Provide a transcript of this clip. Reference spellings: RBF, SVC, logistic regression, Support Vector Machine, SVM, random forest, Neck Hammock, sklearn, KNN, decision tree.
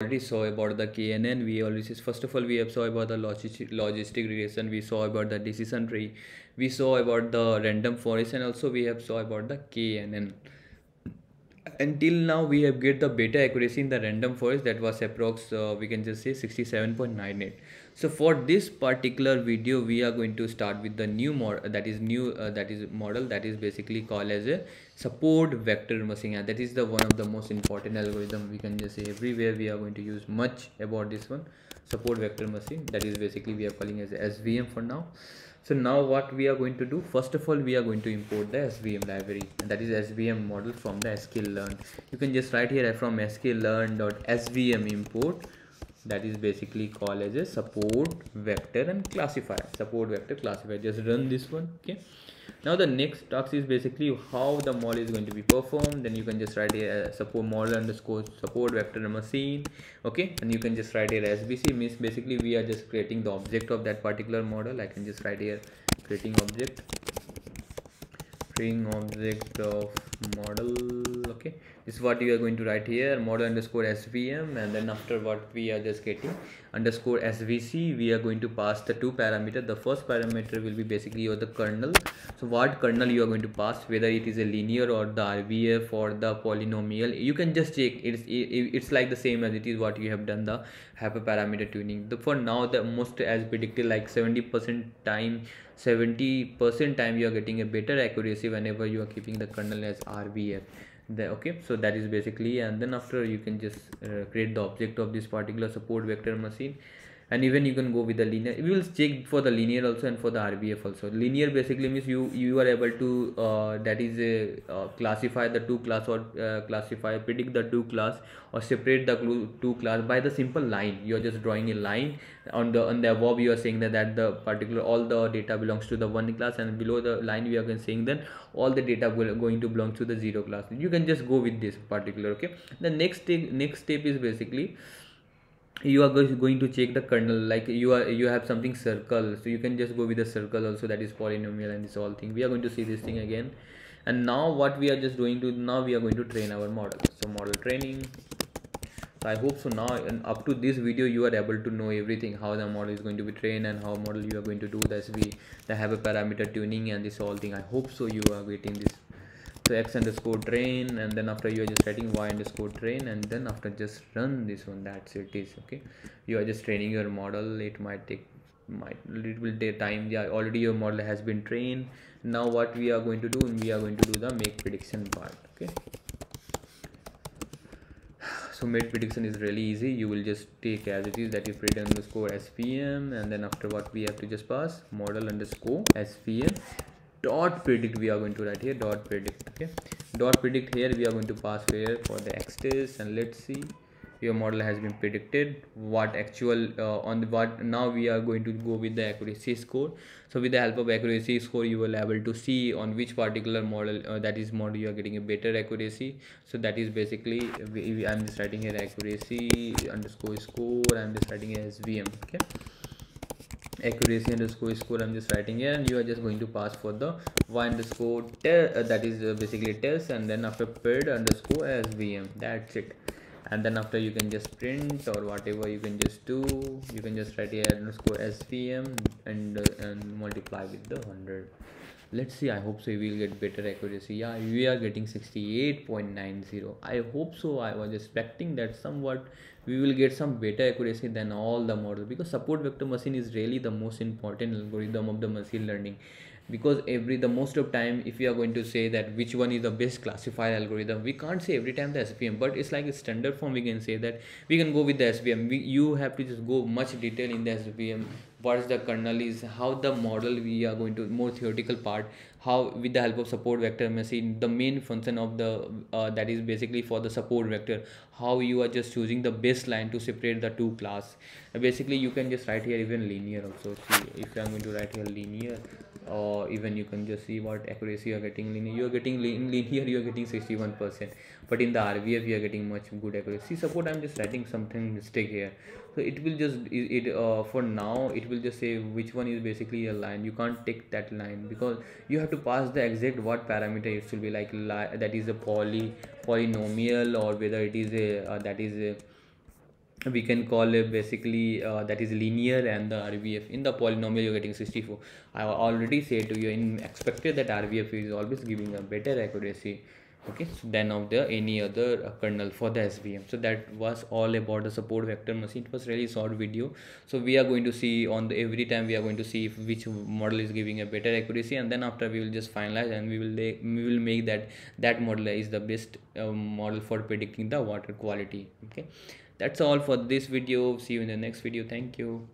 already saw about the KNN. We already first of all we have saw about the logistic regression, we saw about the decision tree, we saw about the random forest, and also we have saw about the KNN. Until now we have get the beta accuracy in the random forest that was approx we can just say 67.98. so for this particular video we are going to start with the new model, that is model that is basically called as a support vector machine, and that is the one of the most important algorithm. We can just say everywhere we are going to use much about this one, support vector machine, that is basically we are calling as SVM for now. So now what we are going to do, first of all we are going to import the SVM library, and that is SVM model from the sklearn. You can just write here from sklearn.svm import, that is basically called as a support vector and classifier, support vector classifier. Just run this one. Okay, now the next task is basically how the model is going to be performed. Then you can just write here support model underscore support vector machine. Okay, and you can just write here SVC, means basically we are just creating the object of that particular model. I can just write here creating object of model. Okay, this is what you are going to write here, model underscore SVM, and then after what we are just getting underscore SVC, we are going to pass the two parameters. The first parameter will be basically your the kernel, so what kernel you are going to pass, whether it is a linear or the RBF or the polynomial. You can just check, it's like the same as it is what you have done the hyperparameter tuning. For now the most as predicted, like 70% time you are getting a better accuracy whenever you are keeping the kernel as RBF. Okay, so that is basically, and then after you can just create the object of this particular support vector machine, and even you can go with the linear. We will check for the linear also and for the RBF also. Linear basically means you are able to that is a classify the two class, or predict the two class, or separate the two class by the simple line. You are just drawing a line on the above. You are saying that the particular all the data belongs to the one class, and below the line we are saying that all the data will going to belong to the zero class. You can just go with this particular. Okay, the next step is basically you are going to check the kernel, like you have something circle, so you can just go with the circle also, that is polynomial, and this all thing we are going to see this thing again. And now what we are just doing to now we are going to train our model, so model training. So I hope so now and up to this video you are able to know everything, how the model is going to be trained and how model you are going to do the SV, the hyperparameter tuning and this all thing. I hope so you are getting this. So x underscore train, and then after you are just writing y underscore train, and then after just run this one. That's it is. Okay, you are just training your model. It might take it will take time. Yeah, already your model has been trained. Now what we are going to do, we are going to do the make prediction part. Okay, so make prediction is really easy. You will just take as it is, that you predict underscore SVM, and then after what we have to just pass model underscore SVM dot predict. We are going to write here dot predict. Okay, dot predict here we are going to pass here for the x-test, and let's see your model has been predicted what actual now we are going to go with the accuracy score. So with the help of accuracy score you will able to see on which particular model model you are getting a better accuracy. So that is basically I'm just writing here accuracy underscore score, I'm just writing SVM. Okay, accuracy underscore score I'm just writing here, and you are just going to pass for the y underscore that is basically test, and then after pred underscore SVM. That's it, and then after you can just print or whatever you can just do. You can just write here underscore SVM and multiply with the 100. Let's see, I hope so you will get better accuracy. Yeah, we are getting 68.90. I hope so. I was expecting that somewhat we will get some better accuracy than all the model, because support vector machine is really the most important algorithm of the machine learning, because the most of time if you are going to say that which one is the best classifier algorithm, we can't say every time the SVM, but it's like a standard form. We can say that we can go with the SVM. You have to just go much detail in the SVM, what's the kernel is, how the model we are going to, more theoretical part, how with the help of support vector machine, the main function of the that is basically for the support vector, how you are just choosing the baseline to separate the two class. Basically you can just write here even linear also. See, if I'm going to write here linear, or even you can just see what accuracy you're getting linear. You're getting linear, you're getting 61%, but in the RBF you're getting much good accuracy. See, support I'm just writing something mistake here, so it will just for now it will just say which one is basically a line. You can't take that line, because you have to pass the exact what parameter it should be, like that is a polynomial, or whether it is a that is a we can call it basically that is linear, and the RBF in the polynomial you're getting 64. I already said to you in expected that RBF is always giving a better accuracy, okay, so than of the any other kernel for the SVM. So that was all about the support vector machine. It was really short video, so we are going to see on the every time we are going to see if which model is giving a better accuracy, and then after we will just finalize and we will make that model is the best model for predicting the water quality. Okay, that's all for this video. See you in the next video. Thank you.